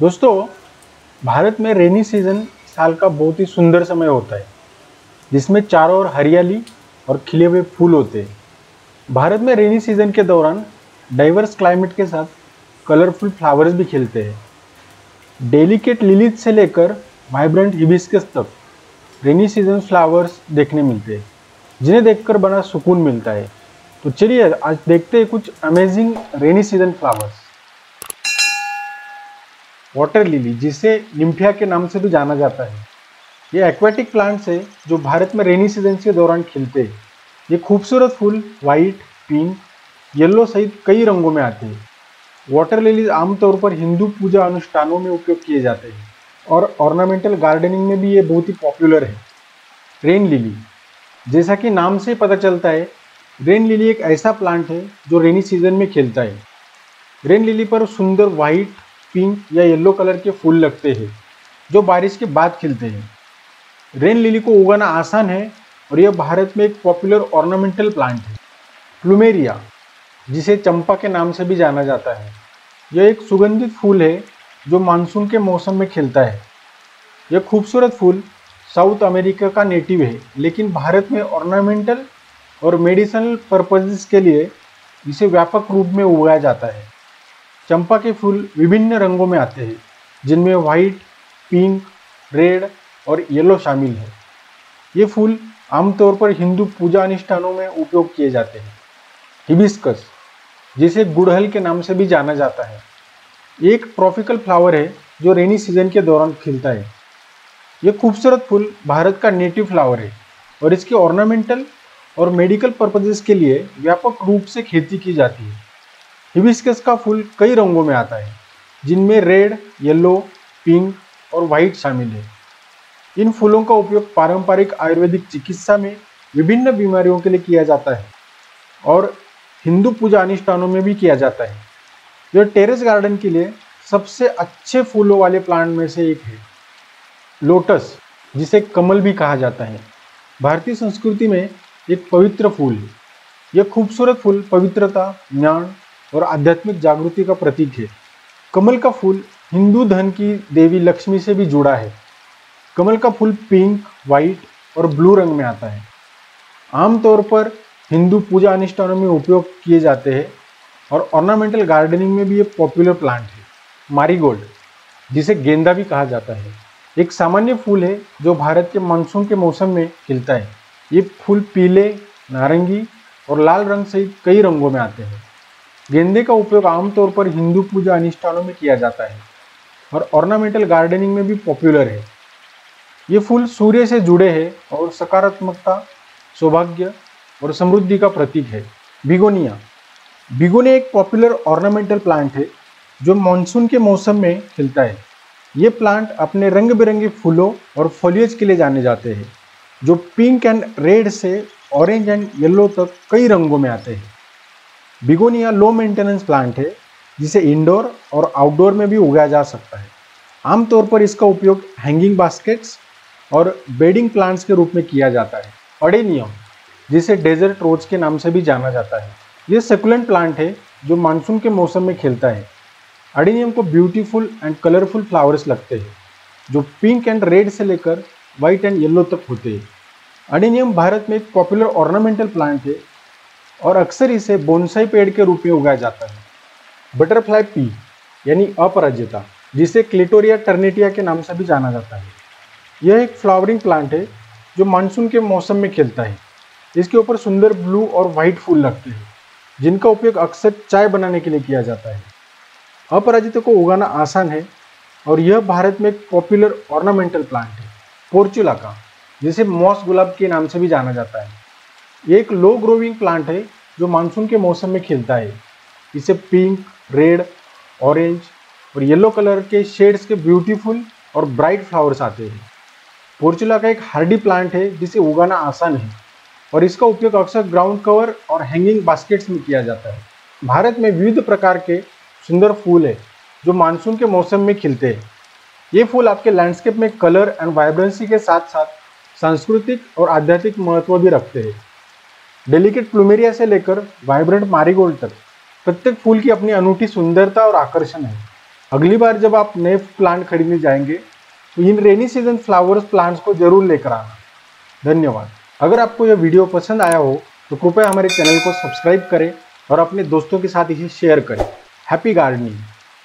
दोस्तों, भारत में rainy season साल का बहुत ही सुंदर समय होता है जिसमें चारों ओर हरियाली और खिले हुए फूल होते हैं। भारत में रेनी सीजन के दौरान डाइवर्स क्लाइमेट के साथ कलरफुल फ्लावर्स भी खिलते हैं। डेलिकेट लिलीज से लेकर वाइब्रेंट हिबिस्कस तक रेनी सीजन फ्लावर्स देखने मिलते हैं जिन्हें देखकर बड़ा सुकून मिलता है। तो चलिए आज देखते हैं कुछ amazing rainy season flowers. Water lily, जिसे निम्फिया के नाम से भी जाना जाता है, ये एक्वाटिक प्लांट्स है जो भारत में रेनी सीजन के दौरान खिलते हैं। ये खूबसूरत फूल वाइट, पिंक, येलो सहित कई रंगों में आते हैं। वाटर लिलीज आमतौर पर हिंदू पूजा अनुष्ठानों में उपयोग किए जाते हैं और ऑर्नामेंटल गार्डनिंग में भी ये बहुत ही पॉपुलर है। रेन लिली, जैसा कि नाम से पता चलता है, रेन लिली एक ऐसा प्लांट है जो रेनी सीजन में खिलता है। रेन लिली पर सुंदर वाइट, पिंक या येलो कलर के फूल लगते हैं जो बारिश के बाद खिलते हैं। रेन लिली को उगाना आसान है और यह भारत में एक पॉपुलर ऑर्नामेंटल प्लांट है। प्लूमेरिया, जिसे चंपा के नाम से भी जाना जाता है, यह एक सुगंधित फूल है जो मानसून के मौसम में खिलता है। यह खूबसूरत फूल साउथ अमेरिका का नेटिव है, लेकिन भारत में ऑर्नामेंटल और मेडिसिनल पर्पसेस के लिए इसे व्यापक रूप में उगाया जाता है। चंपा के फूल विभिन्न रंगों में आते हैं जिनमें वाइट, पिंक, रेड और येलो शामिल है। ये फूल आमतौर पर हिंदू पूजा अनुष्ठानों में उपयोग किए जाते हैं। हिबिस्कस, जिसे गुड़हल के नाम से भी जाना जाता है, एक ट्रॉपिकल फ्लावर है जो रेनी सीजन के दौरान खिलता है। यह खूबसूरत फूल भारत का नेटिव फ्लावर है और इसके ऑर्नामेंटल और मेडिकल पर्पसेस के लिए व्यापक रूप से खेती की जाती है। हिबिस्कस का फूल कई रंगों में आता है जिनमें रेड, येलो, पिंक और वाइट शामिल है। इन फूलों का उपयोग पारंपरिक आयुर्वेदिक चिकित्सा में विभिन्न बीमारियों के लिए किया जाता है और हिंदू पूजा अनुष्ठानों में भी किया जाता है। यह टेरेस गार्डन के लिए सबसे अच्छे फूलों वाले प्लांट में से एक है। लोटस, जिसे कमल भी कहा जाता है, भारतीय संस्कृति में एक पवित्र फूल है। यह खूबसूरत फूल पवित्रता, ज्ञान और आध्यात्मिक जागृति का प्रतीक है। कमल का फूल हिंदू धन की देवी लक्ष्मी से भी जुड़ा है। कमल का फूल पिंक, वाइट और ब्लू रंग में आता है। आमतौर पर हिंदू पूजा अनुष्ठानों में उपयोग किए जाते हैं और ऑर्नामेंटल गार्डनिंग में भी ये पॉपुलर प्लांट है। मारीगोल्ड, जिसे गेंदा भी कहा जाता है, एक सामान्य फूल है जो भारत के मानसून के मौसम में खिलता है। ये फूल पीले, नारंगी और लाल रंग सहित कई रंगों में आते हैं। गेंदे का उपयोग आमतौर पर हिंदू पूजा अनुष्ठानों में किया जाता है और ऑर्नामेंटल गार्डनिंग में भी पॉपुलर है। ये फूल सूर्य से जुड़े हैं और सकारात्मकता, सौभाग्य और समृद्धि का प्रतीक है। बिगोनिया, बिगोनिया एक पॉपुलर ऑर्नामेंटल प्लांट है जो मानसून के मौसम में खिलता है। ये प्लांट अपने रंग बिरंगे फूलों और फॉलिएज के लिए जाने जाते हैं जो पिंक एंड रेड से ऑरेंज एंड येलो तक कई रंगों में आते हैं। बिगोनिया लो मेंटेनेंस प्लांट है जिसे इंडोर और आउटडोर में भी उगाया जा सकता है। आमतौर पर इसका उपयोग हैंगिंग बास्केट्स और बेडिंग प्लांट्स के रूप में किया जाता है। अडेनियम, जिसे डेजर्ट रोज के नाम से भी जाना जाता है, ये सकुलेंट प्लांट है जो मानसून के मौसम में खिलता है। अडेनियम को ब्यूटीफुल एंड कलरफुल फ्लावर्स लगते हैं जो पिंक एंड रेड से लेकर वाइट एंड येलो तक होते हैं। अडेनियम भारत में एक पॉपुलर ऑर्नामेंटल प्लांट है और अक्सर इसे बोनसाई पेड़ के रूप में उगाया जाता है। बटरफ्लाई पी यानी अपराजिता, जिसे क्लिटोरिया टर्नेटिया के नाम से भी जाना जाता है, यह एक फ्लावरिंग प्लांट है जो मानसून के मौसम में खिलता है। इसके ऊपर सुंदर ब्लू और वाइट फूल लगते हैं जिनका उपयोग अक्सर चाय बनाने के लिए किया जाता है। अपराजिता को उगाना आसान है और यह भारत में एक पॉपुलर ऑर्नामेंटल प्लांट है। पोर्चुलाका, जिसे मॉस गुलाब के नाम से भी जाना जाता है, ये एक लो ग्रोविंग प्लांट है जो मानसून के मौसम में खिलता है। इसे पिंक, रेड, ऑरेंज और येलो कलर के शेड्स के ब्यूटीफुल और ब्राइट फ्लावर्स आते हैं। पोर्चुलाका एक हार्डी प्लांट है जिसे उगाना आसान है और इसका उपयोग अक्सर ग्राउंड कवर और हैंगिंग बास्केट्स में किया जाता है। भारत में विविध प्रकार के सुंदर फूल है जो मानसून के मौसम में खिलते हैं। ये फूल आपके लैंडस्केप में कलर एंड वाइब्रेंसी के साथ साथ सांस्कृतिक और आध्यात्मिक महत्व भी रखते हैं। डेलिकेट प्लूमेरिया से लेकर वाइब्रेंट मारीगोल्ड तक प्रत्येक फूल की अपनी अनूठी सुंदरता और आकर्षण है। अगली बार जब आप नए प्लांट खरीदने जाएंगे तो इन रेनी सीजन फ्लावर्स प्लांट्स को जरूर लेकर आना। धन्यवाद। अगर आपको यह वीडियो पसंद आया हो तो कृपया हमारे चैनल को सब्सक्राइब करें और अपने दोस्तों के साथ इसे शेयर करें। Happy gardening.